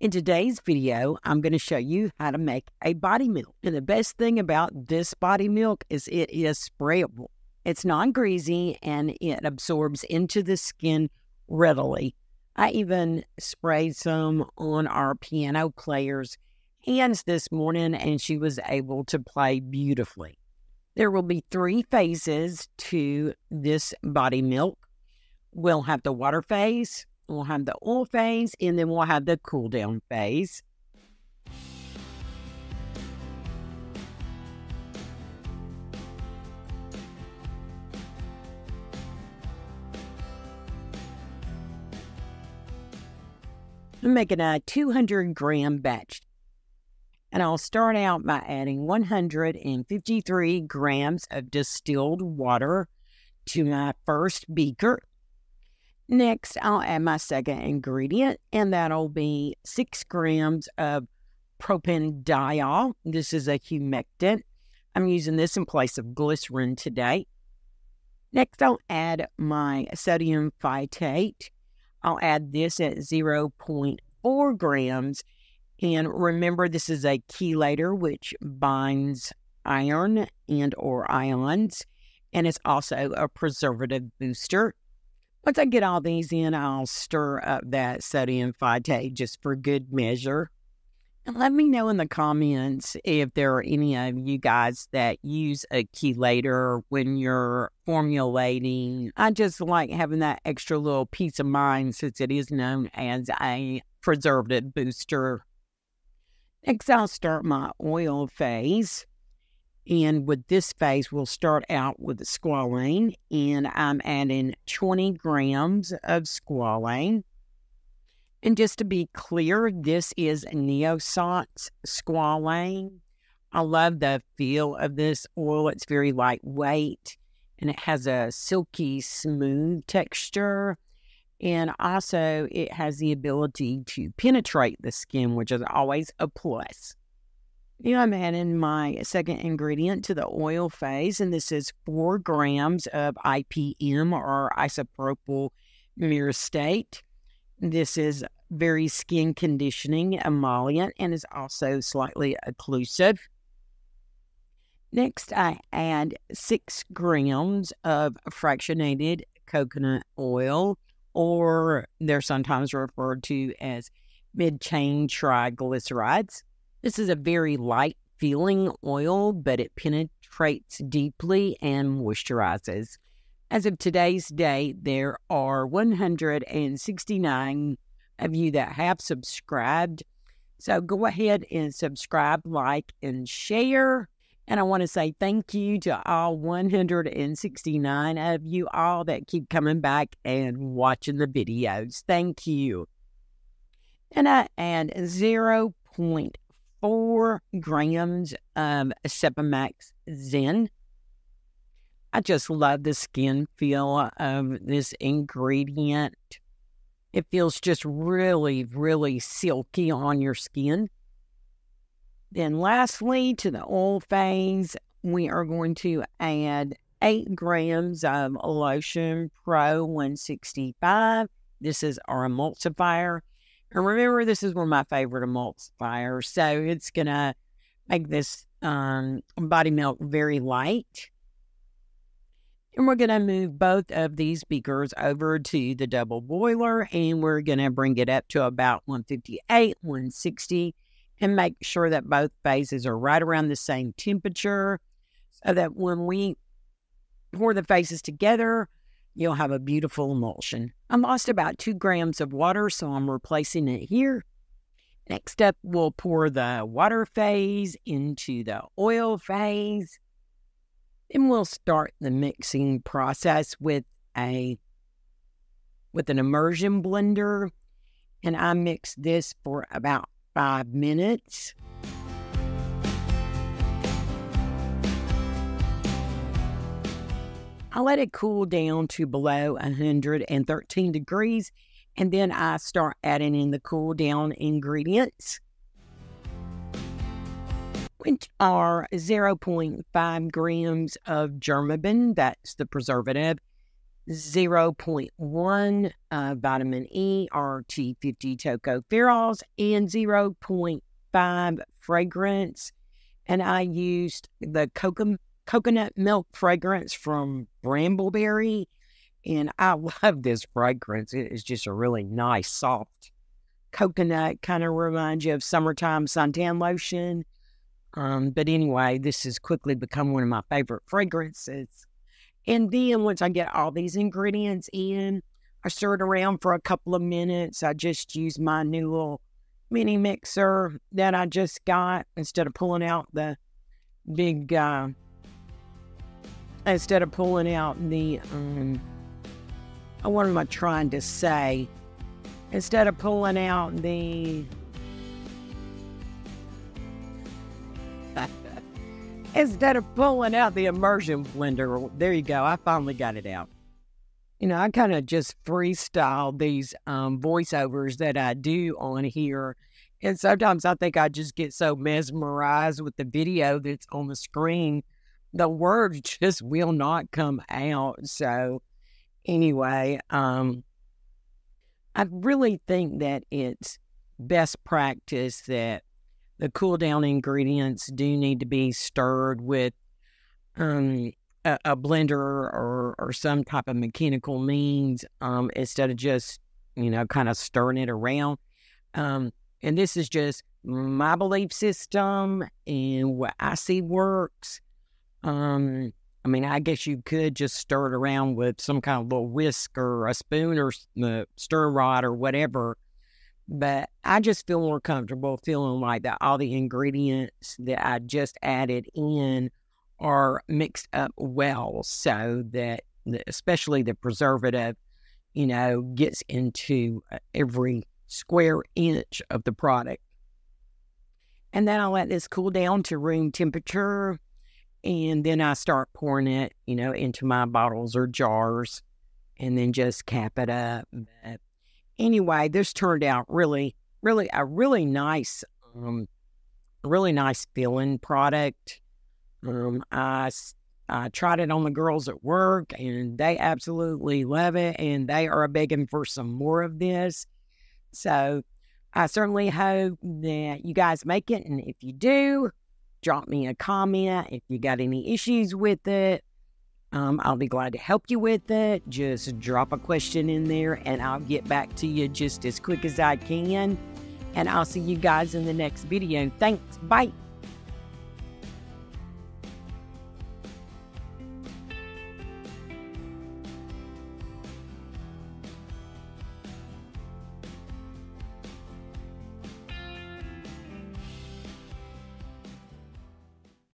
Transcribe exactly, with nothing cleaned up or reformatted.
In today's video, I'm going to show you how to make a body milk. And the best thing about this body milk is it is sprayable. It's non-greasy and it absorbs into the skin readily. I even sprayed some on our piano player's hands this morning and she was able to play beautifully. There will be three phases to this body milk. We'll have the water phase, we'll have the oil phase, and then we'll have the cool down phase. I'm making a two hundred gram batch, and I'll start out by adding one hundred fifty-three grams of distilled water to my first beaker. Next, I'll add my second ingredient, and that'll be six grams of propanediol. This is a humectant. I'm using this in place of glycerin today. Next, I'll add my sodium phytate. I'll add this at zero point four grams. And remember, this is a chelator, which binds iron and or ions, and it's also a preservative booster. Once I get all these in, I'll stir up that sodium phytate just for good measure. And let me know in the comments if there are any of you guys that use a chelator when you're formulating. I just like having that extra little peace of mind since it is known as a preservative booster. Next, I'll start my oil phase. And with this phase, we'll start out with the squalane, and I'm adding twenty grams of squalane. And just to be clear, this is Neosant's squalane. I love the feel of this oil. It's very lightweight, and it has a silky, smooth texture. And also, it has the ability to penetrate the skin, which is always a plus. Now I'm adding my second ingredient to the oil phase, and this is four grams of I P M, or isopropyl myristate. This is very skin conditioning emollient and is also slightly occlusive. Next, I add six grams of fractionated coconut oil, or they're sometimes referred to as mid-chain triglycerides. This is a very light feeling oil, but it penetrates deeply and moisturizes. As of today's date, there are one hundred sixty-nine of you that have subscribed. So go ahead and subscribe, like, and share. And I want to say thank you to all one hundred sixty-nine of you all that keep coming back and watching the videos. Thank you. And I add zero point four grams of Sepamax Zen. I just love the skin feel of this ingredient. It feels just really, really silky on your skin. Then lastly, to the oil phase, we are going to add eight grams of Lotion Pro one sixty-five. This is our emulsifier. And remember, this is one of my favorite emulsifiers, so it's going to make this um, body milk very light. And we're going to move both of these beakers over to the double boiler, and we're going to bring it up to about one fifty-eight, one sixty, and make sure that both phases are right around the same temperature so that when we pour the phases together, you'll have a beautiful emulsion. I lost about two grams of water, so I'm replacing it here. Next up, we'll pour the water phase into the oil phase. Then we'll start the mixing process with a with an immersion blender. And I mix this for about five minutes. I let it cool down to below one hundred thirteen degrees, and then I start adding in the cool down ingredients, which are zero point five grams of Germaben, that's the preservative, zero point one uh, vitamin E, R T fifty tocopherols, and zero point five fragrance. And I used the Kokum coconut milk fragrance from Brambleberry. And I love this fragrance. It is just a really nice, soft coconut. Kind of reminds you of summertime suntan lotion. Um, but anyway, this has quickly become one of my favorite fragrances. And then once I get all these ingredients in, I stir it around for a couple of minutes. I just use my new little mini mixer that I just got instead of pulling out the big, uh, instead of pulling out the, um, oh, what am I trying to say? Instead of pulling out the, instead of pulling out the immersion blender, there you go, I finally got it out. You know, I kind of just freestyle these um, voiceovers that I do on here. And sometimes I think I just get so mesmerized with the video that's on the screen, the words just will not come out. So anyway, um, I really think that it's best practice that the cool down ingredients do need to be stirred with um, a, a blender or, or some type of mechanical means um, instead of just, you know, kind of stirring it around. Um, and this is just my belief system and what I see works. Um, I mean, I guess you could just stir it around with some kind of little whisk or a spoon or the stir rod or whatever. But I just feel more comfortable feeling like that all the ingredients that I just added in are mixed up well so that the, especially the preservative, you know, gets into every square inch of the product. And then I let this cool down to room temperature. And then I start pouring it, you know, into my bottles or jars and then just cap it up. But anyway, this turned out really, really, a really nice, um, really nice filling product. Um, I, I tried it on the girls at work, and they absolutely love it, and they are begging for some more of this. So I certainly hope that you guys make it, and if you do, drop me a comment if you got any issues with it. Um, I'll be glad to help you with it. Just drop a question in there and I'll get back to you just as quick as I can. And I'll see you guys in the next video. Thanks. Bye.